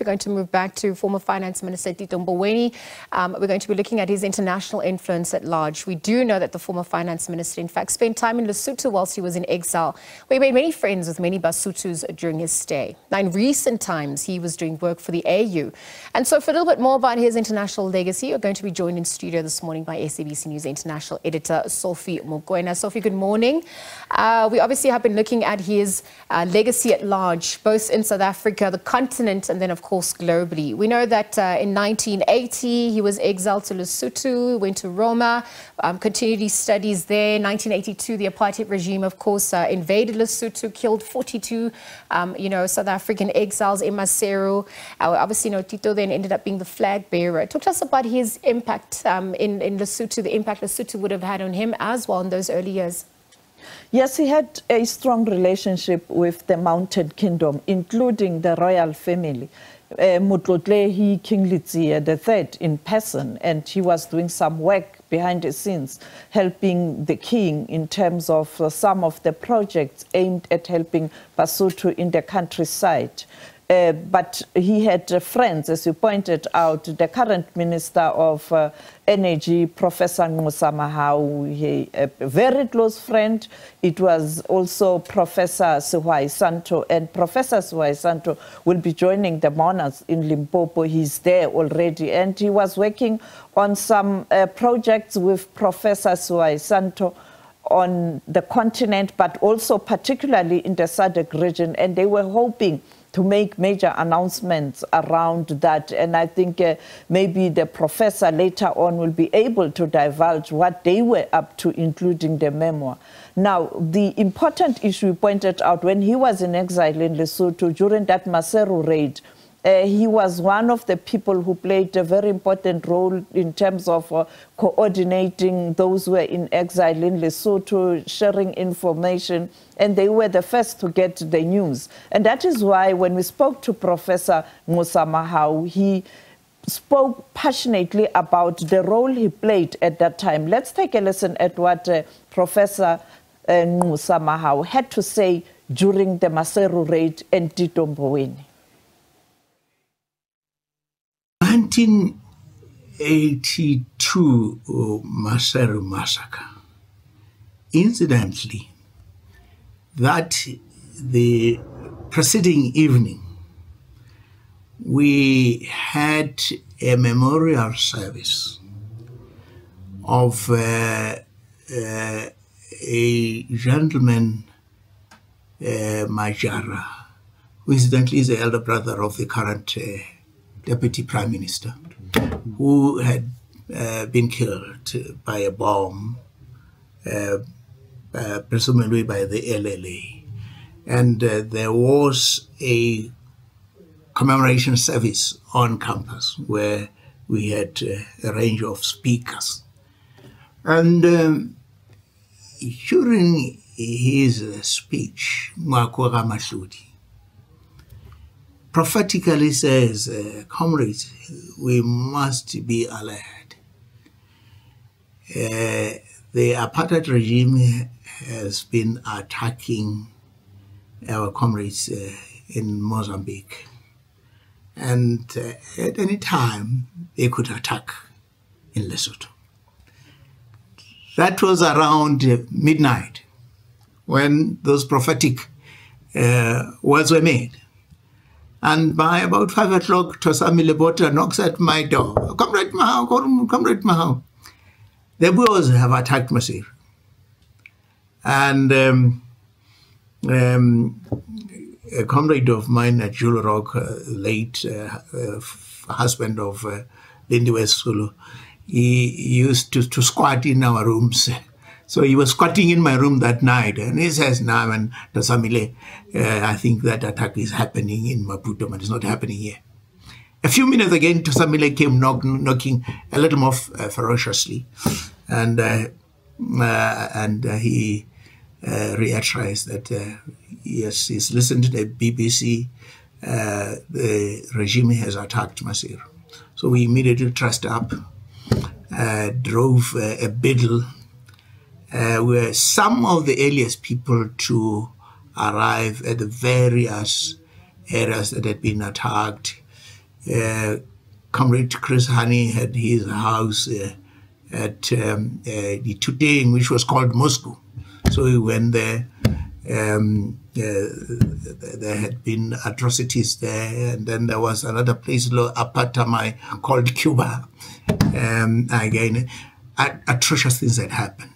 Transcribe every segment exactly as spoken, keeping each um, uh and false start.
We're going to move back to former Finance Minister Tito Mboweni. Um, we're going to be looking at his international influence at large. We do know that the former Finance Minister, in fact, spent time in Lesotho whilst he was in exile, where he made many friends with many Basothos during his stay. Now, in recent times, he was doing work for the A U. And so for a little bit more about his international legacy, we're going to be joined in studio this morning by S A B C News international editor Sophie Mokoena. Sophie, good morning. Uh, we obviously have been looking at his uh, legacy at large, both in South Africa, the continent, and then, of course, globally. We know that uh, in nineteen eighty, he was exiled to Lesotho, went to Roma, um, continued his studies there. nineteen eighty-two, the apartheid regime, of course, uh, invaded Lesotho, killed forty-two, um, you know, South African exiles in Maseru. Uh, obviously, you know, Tito then ended up being the flag bearer. Talk to us about his impact um, in, in Lesotho, the impact Lesotho would have had on him as well in those early years. Yes, he had a strong relationship with the Mounted Kingdom, including the royal family. Uh, Mutlotlehi King Letsie the Third in person, and he was doing some work behind the scenes, helping the king in terms of uh, some of the projects aimed at helping Basotho in the countryside. Uh, but he had uh, friends, as you pointed out, the current Minister of uh, Energy, Professor Musamahau, he, a very close friend. It was also Professor Sehoai Santho, and Professor Sehoai Santho will be joining the mourners in Limpopo. He's there already, and he was working on some uh, projects with Professor Sehoai Santho on the continent, but also particularly in the S A D C region, and they were hoping to make major announcements around that. And I think uh, maybe the professor later on will be able to divulge what they were up to, including the memoir. Now, the important issue pointed out, when he was in exile in Lesotho during that Maseru raid, Uh, he was one of the people who played a very important role in terms of uh, coordinating those who were in exile in Lesotho, sharing information, and they were the first to get the news. And that is why when we spoke to Professor Musamahau, he spoke passionately about the role he played at that time. Let's take a listen at what uh, Professor uh, Musamahau had to say during the Maseru raid and Tito Mboweni. nineteen eighty-two oh, Maseru massacre. Incidentally, that the preceding evening, we had a memorial service of uh, uh, a gentleman, uh, Majara, who incidentally is the elder brother of the current uh, Deputy Prime Minister, who had uh, been killed by a bomb, uh, uh, presumably by the L L A. And uh, there was a commemoration service on campus where we had uh, a range of speakers. And um, during his uh, speech, Mwakwaga Masudi prophetically says, uh, comrades, we must be alert. Uh, the apartheid regime has been attacking our comrades uh, in Mozambique. And uh, at any time, they could attack in Lesotho. That was around midnight when those prophetic uh, words were made. And by about five o'clock, Tosamili Bota knocks at my door. Comrade Mahao, Comrade Mahao. The Boers have attacked Maseru. And um, um, a comrade of mine at Jewel Rock, uh, late uh, uh, husband of uh, Lindy West Sulu, he used to, to squat in our rooms. So he was squatting in my room that night, and he says, "Nah, man, Tosamile, uh, I think that attack is happening in Maputo, but it's not happening here." A few minutes again, Tosamile came knock, knocking a little more uh, ferociously, and uh, uh, and uh, he uh, reiterates that uh, yes, he's listened to the B B C. Uh, the regime has attacked Maseru, so we immediately dressed up, uh, drove uh, a beetle. Uh, were some of the earliest people to arrive at the various areas that had been attacked, uh, Comrade Chris Hani had his house uh, at um, uh, the Tuteng, which was called Moscow. So we went there. Um, uh, there had been atrocities there, and then there was another place, Apatamai, called Cuba. Um, again, at atrocious things had happened.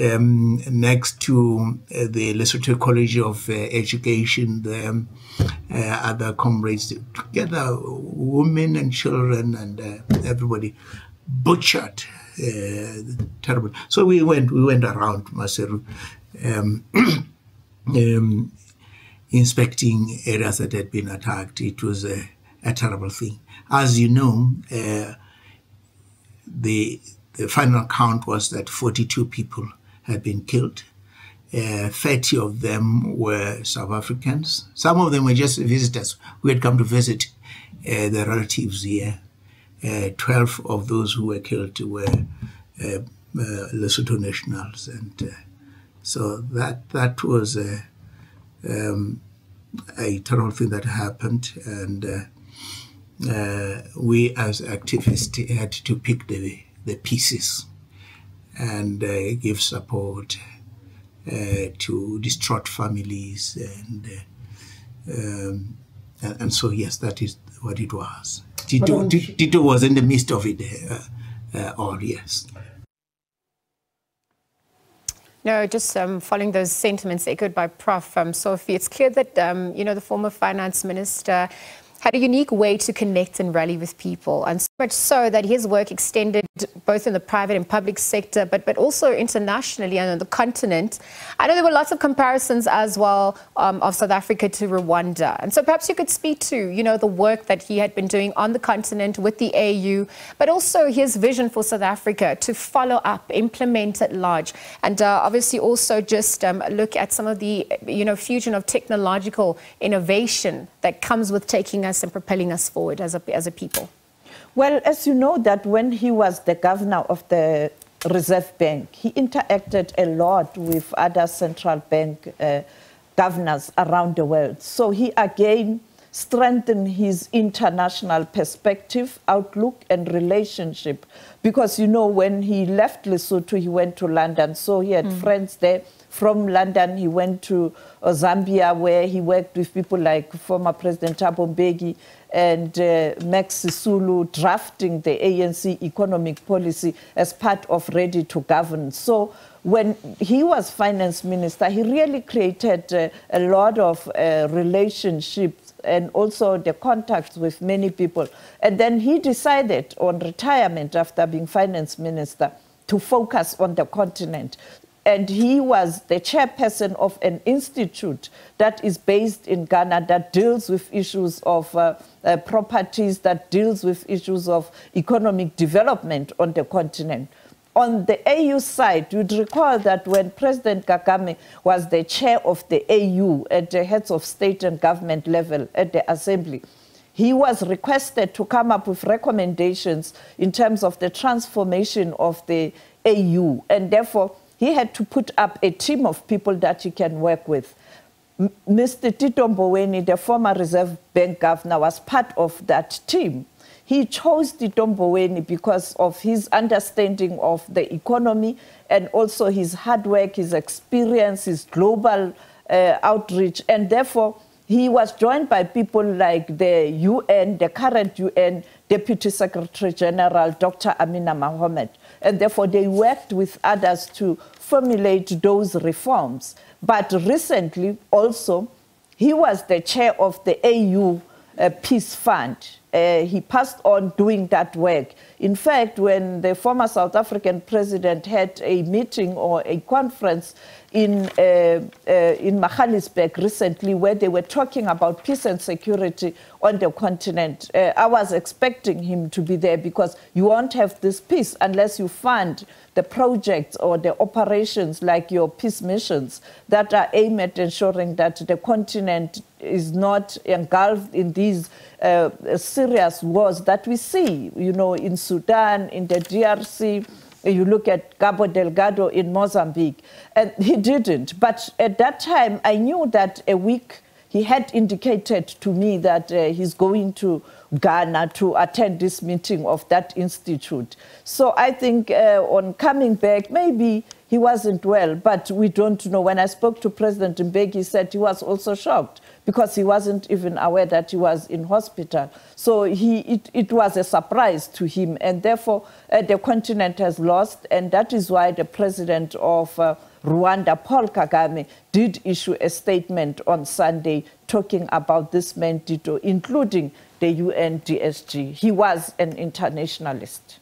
Um, next to uh, the Lesotho College of uh, Education, the uh, other comrades, together, women and children and uh, everybody, butchered, uh, terrible. So we went, we went around, Maseru, um, um, inspecting areas that had been attacked. It was a, a terrible thing. As you know, uh, the the final count was that forty-two people had been killed. Uh, thirty of them were South Africans. Some of them were just visitors who had come to visit uh, their relatives here. Uh, twelve of those who were killed were uh, uh, Lesotho nationals. And uh, so that that was a, um, a terrible thing that happened. And uh, uh, we as activists had to pick the the pieces and uh, give support uh, to distraught families, and uh, um, and, and so yes, that is what it was. Tito, Tito was in the midst of it uh, uh, all, yes. No, just um, following those sentiments echoed by Professor Um, Sophie, it's clear that um, you know, the former finance minister had a unique way to connect and rally with people, and so much so that his work extended both in the private and public sector, but but also internationally and on the continent. I know there were lots of comparisons as well um, of South Africa to Rwanda, and so perhaps you could speak to, you know, the work that he had been doing on the continent with the A U, but also his vision for South Africa to follow up, implement at large, and uh, obviously also just um, look at some of the, you know, fusion of technological innovation that comes with taking us and propelling us forward as a, as a people. Well, as you know, that when he was the governor of the Reserve Bank, he interacted a lot with other central bank uh, governors around the world. So he again strengthened his international perspective, outlook, and relationship. Because, you know, when he left Lesotho, he went to London. So he had mm. friends there. From London, he went to Zambia, where he worked with people like former President Thabo Mbeki and uh, Max Sisulu, drafting the A N C economic policy as part of Ready to Govern. So when he was finance minister, he really created uh, a lot of uh, relationships and also the contacts with many people. And then he decided on retirement after being finance minister to focus on the continent. And he was the chairperson of an institute that is based in Ghana that deals with issues of uh, uh, properties, that deals with issues of economic development on the continent. On the A U side, you'd recall that when President Kagame was the chair of the A U at the heads of state and government level at the assembly, he was requested to come up with recommendations in terms of the transformation of the A U, and therefore he had to put up a team of people that he can work with. M Mister Tito Mboweni, the former Reserve Bank governor, was part of that team. He chose Tito Mboweni because of his understanding of the economy and also his hard work, his experience, his global uh, outreach. And therefore, he was joined by people like the U N, the current U N Deputy Secretary General, Doctor Amina Mohammed. And therefore, they worked with others to formulate those reforms. But recently, also, he was the chair of the A U uh, Peace Fund. Uh, he passed on doing that work. In fact, when the former South African president had a meeting or a conference in, uh, uh, in Magaliesburg recently, where they were talking about peace and security on the continent, uh, I was expecting him to be there, because you won't have this peace unless you fund the projects or the operations like your peace missions that are aimed at ensuring that the continent is not engulfed in these uh, serious wars that we see, you know, in Sudan, in the D R C. You look at Cabo Delgado in Mozambique. And he didn't. But at that time, I knew that a week He had indicated to me that uh, he's going to Ghana to attend this meeting of that institute. So I think uh, on coming back, maybe he wasn't well, but we don't know. When I spoke to President Mbeki, he said he was also shocked because he wasn't even aware that he was in hospital. So he, it, it was a surprise to him, and therefore uh, the continent has lost, and that is why the president of uh, Rwanda, Paul Kagame, did issue a statement on Sunday talking about this man Tito, including the U N D S G. He was an internationalist.